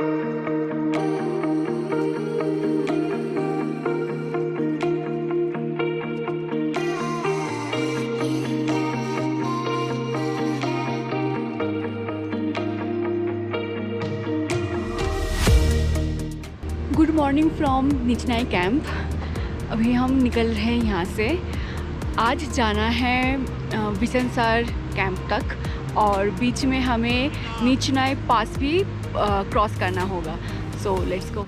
Good morning from Nichnai camp. अभी हम निकल रहे हैं यहाँ से। आज जाना है विशनसर कैंप तक और बीच में हमें निचनाई पास भी क्रॉस करना होगा। So let's go.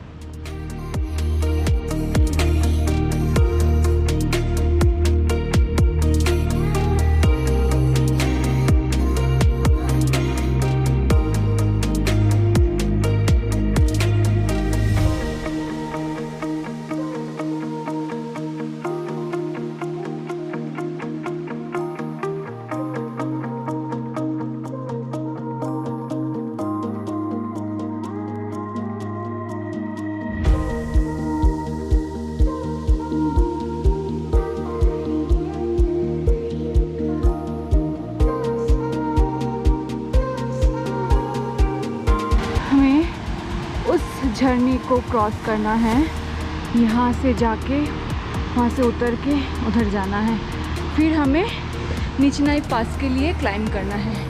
झरने को क्रॉस करना है, यहाँ से जाके वहाँ से उतर के उधर जाना है, फिर हमें निचनाई पास के लिए क्लाइम करना है।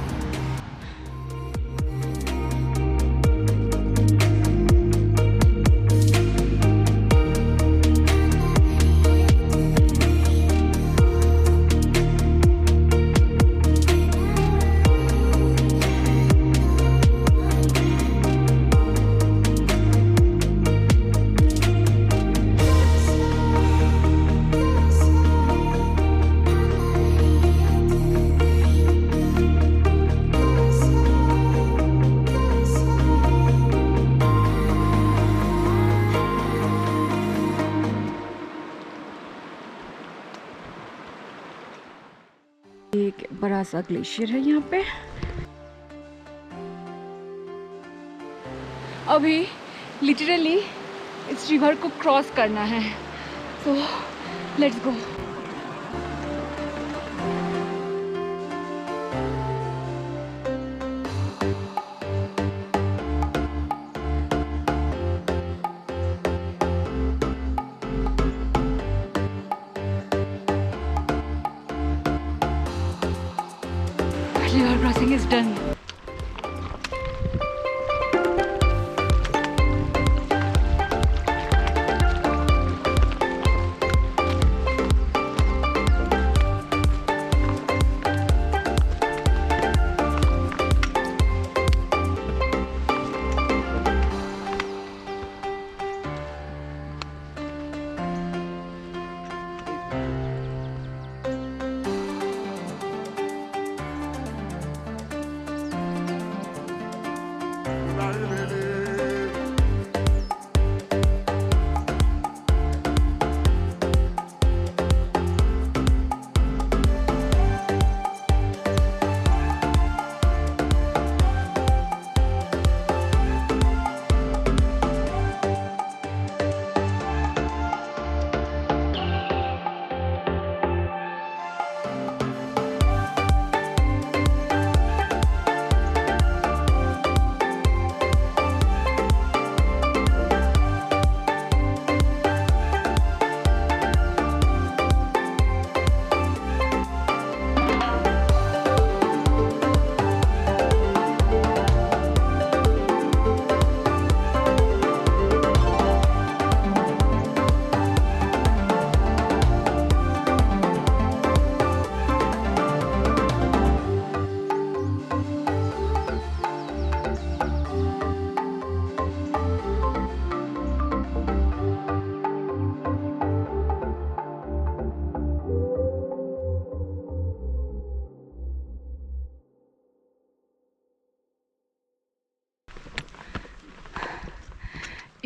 एक बड़ा सा ग्लेशियर है यहाँ पे। अभी लिटरली इस रिवर को क्रॉस करना है, so let's go. River crossing is done.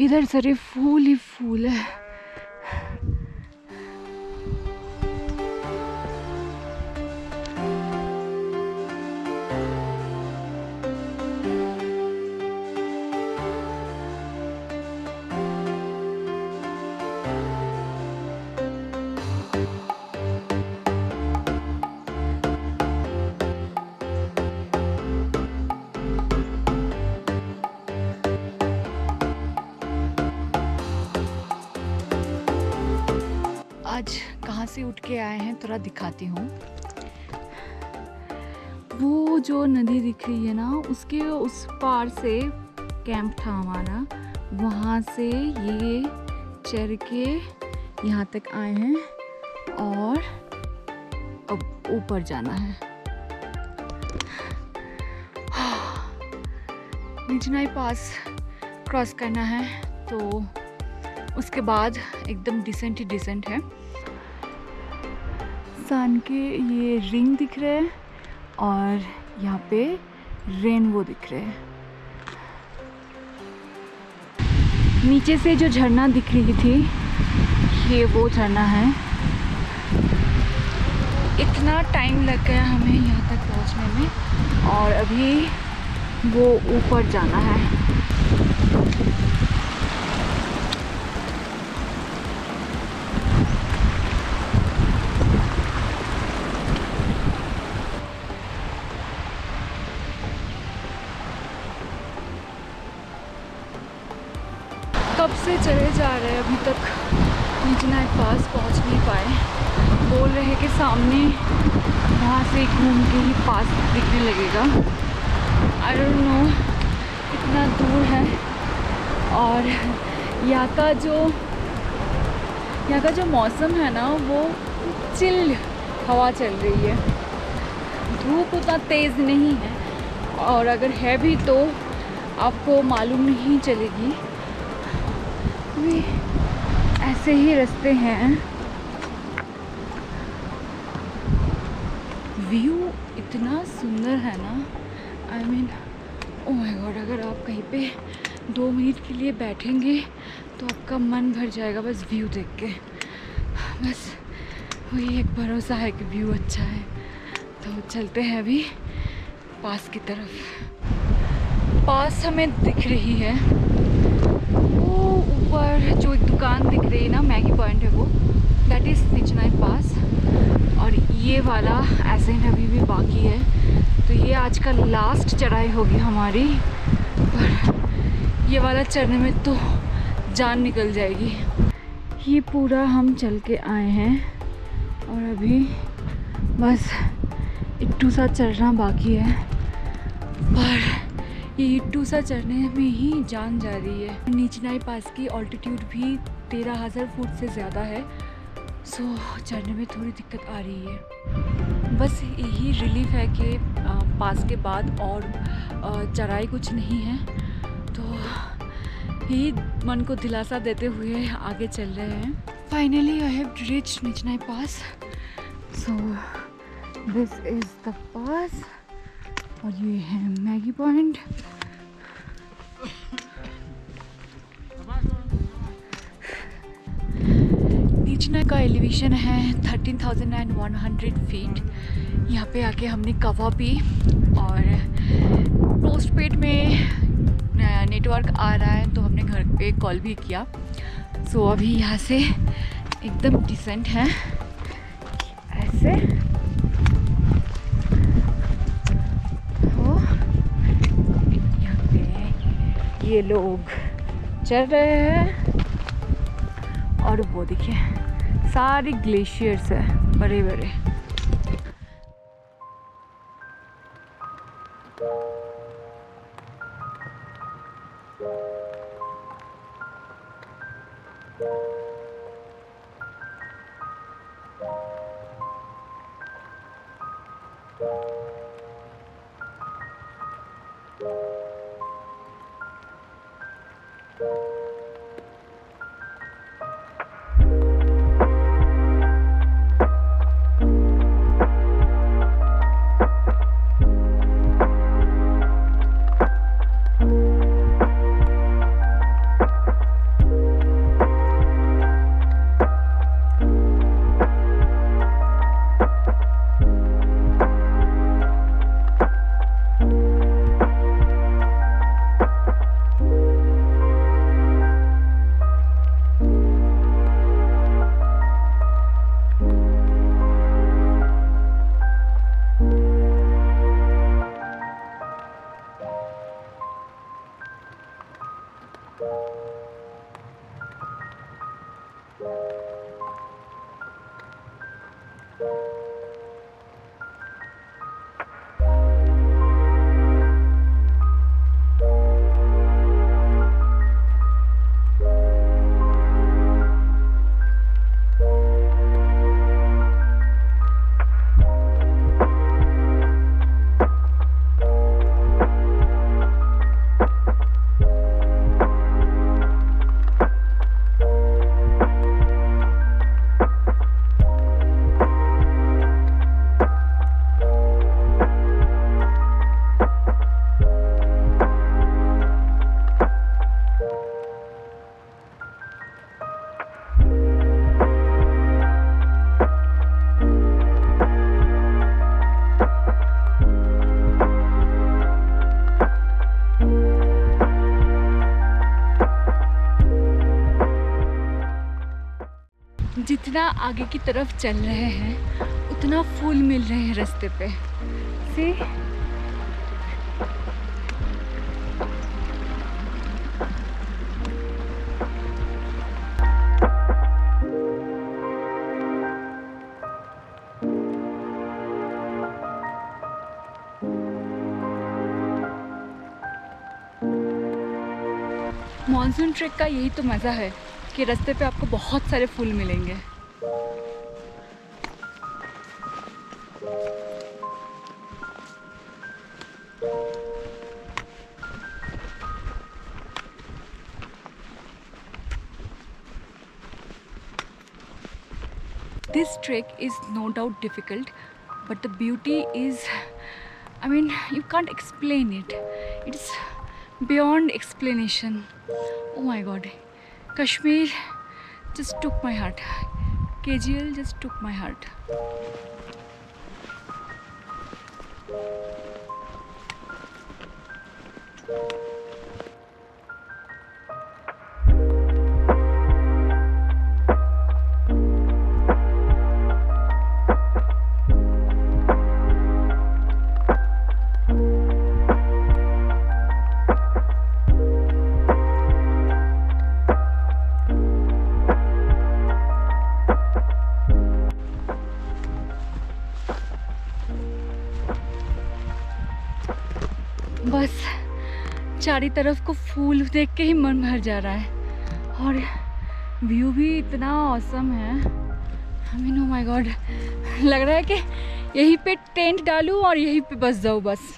इधर सारे फूल ही फूल है। आज कहाँ से उठ के आए हैं थोड़ा दिखाती हूँ। वो जो नदी दिख रही है ना, उसके उस पार से कैंप था हमारा, वहाँ से ये चढ़ के यहाँ तक आए हैं और अब ऊपर जाना है। निचनाई पास क्रॉस करना है, तो उसके बाद एकदम डिसेंट ही डिसेंट है। सन के ये रिंग दिख रहे हैं और यहाँ पे रेनबो दिख रहे हैं। नीचे से जो झरना दिख रही थी, ये वो झरना है। इतना टाइम लग गया हमें यहाँ तक पहुँचने में और अभी वो ऊपर जाना है। कब से चले जा रहे हैं, अभी तक निचनाई पास पहुंच नहीं पाए। बोल रहे हैं कि सामने वहाँ से घूम के ही पास दिखने लगेगा। आई डोंट नो इतना दूर है। और यहाँ का जो मौसम है ना, वो चिल हवा चल रही है, धूप उतना तेज़ नहीं है, और अगर है भी तो आपको मालूम नहीं चलेगी। ऐसे ही रास्ते हैं। व्यू इतना सुंदर है ना, I mean oh my God. अगर आप कहीं पे 2 मिनट के लिए बैठेंगे तो आपका मन भर जाएगा बस व्यू देख के। बस वही एक भरोसा है कि व्यू अच्छा है। तो चलते हैं अभी पास की तरफ। पास हमें दिख रही है पर जो एक दुकान दिख रही है ना, मैगी पॉइंट है वो, दैट इज़ निचनाई पास। और ये वाला एसेंट अभी भी बाकी है, तो ये आज का लास्ट चढ़ाई होगी हमारी। पर ये वाला चढ़ने में तो जान निकल जाएगी। ये पूरा हम चल के आए हैं और अभी बस इट्टू सा चढ़ना बाकी है, पर ये इट्टू सा चढ़ने में ही जान जा रही है। निचनाई पास की ऑल्टीट्यूड भी 13,000 फुट से ज़्यादा है, सो चढ़ने में थोड़ी दिक्कत आ रही है। बस यही रिलीफ है कि पास के बाद और चढ़ाई कुछ नहीं है, तो यही मन को दिलासा देते हुए आगे चल रहे हैं। Finally I have reached Nichnai pass, so this is the pass. और ये है मैगी पॉइंट। निचनाई का एलिवेशन है 13,100 फीट। यहाँ पे आके हमने कावा पी और पोस्टपेड में नेटवर्क आ रहा है, तो हमने घर पे कॉल भी किया। सो अभी यहाँ से एकदम डिसेंट है ऐसे। ये लोग चल रहे हैं और वो देखिए सारे ग्लेशियर्स हैं बड़े बड़े। जितना आगे की तरफ चल रहे हैं उतना फूल मिल रहे हैं रास्ते पे। सी मानसून ट्रैक का यही तो मज़ा है कि रास्ते पे आपको बहुत सारे फूल मिलेंगे। This trek is no doubt difficult, but the beauty is, I mean, you can't explain it. It's beyond explanation. Oh my God, Kashmir just took my heart. KGL just took my heart. बस चारों तरफ को फूल देख के ही मन भर जा रहा है और व्यू भी इतना औसम है। I mean oh my God, लग रहा है कि यहीं पे टेंट डालूं और यहीं पे बस जाऊं बस।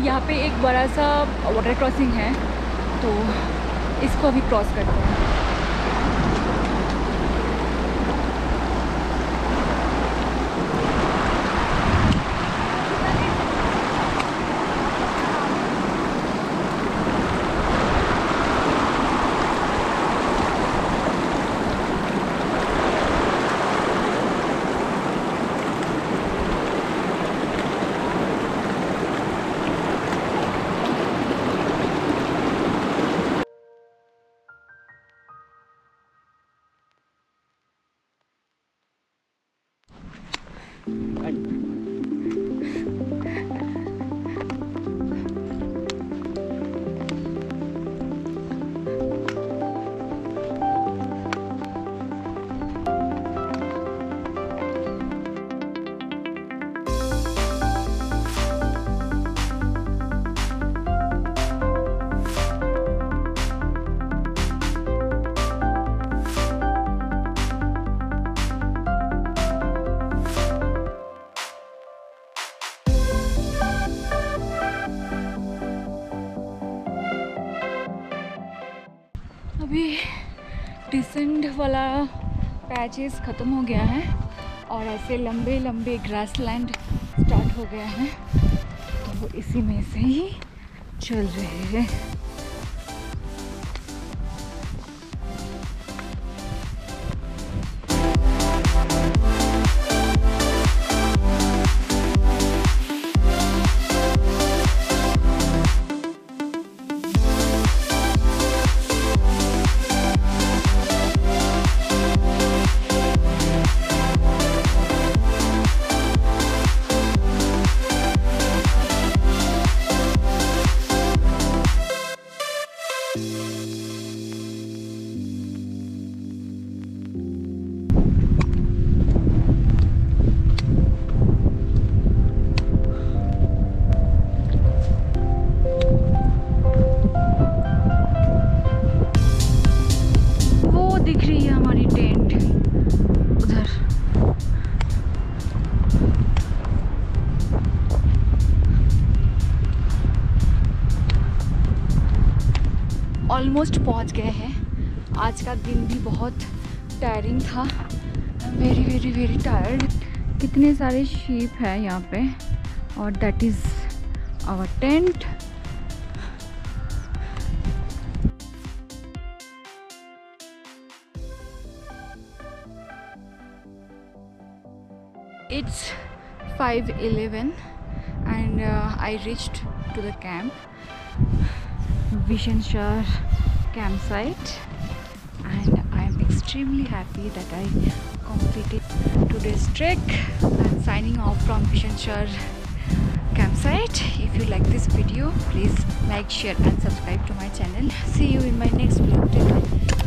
यहाँ पे एक बड़ा सा वाटर क्रॉसिंग है तो इसको अभी क्रॉस करते हैं। डिसेंड वाला पैचेस ख़त्म हो गया है और ऐसे लंबे लंबे ग्रासलैंड स्टार्ट हो गया है तो इसी में से ही चल रहे हैं। ऑलमोस्ट पहुंच गए हैं। आज का दिन भी बहुत टायरिंग था, वेरी वेरी वेरी टायर्ड। कितने सारे शीप हैं यहाँ पे और that is our tent. It's 5:11 and I reached to the camp, Vishansar campsite, and I am extremely happy that I completed today's trek. I'm signing off from Vishansar campsite. If you like this video, please like, share and subscribe to my channel. See you in my next vlog.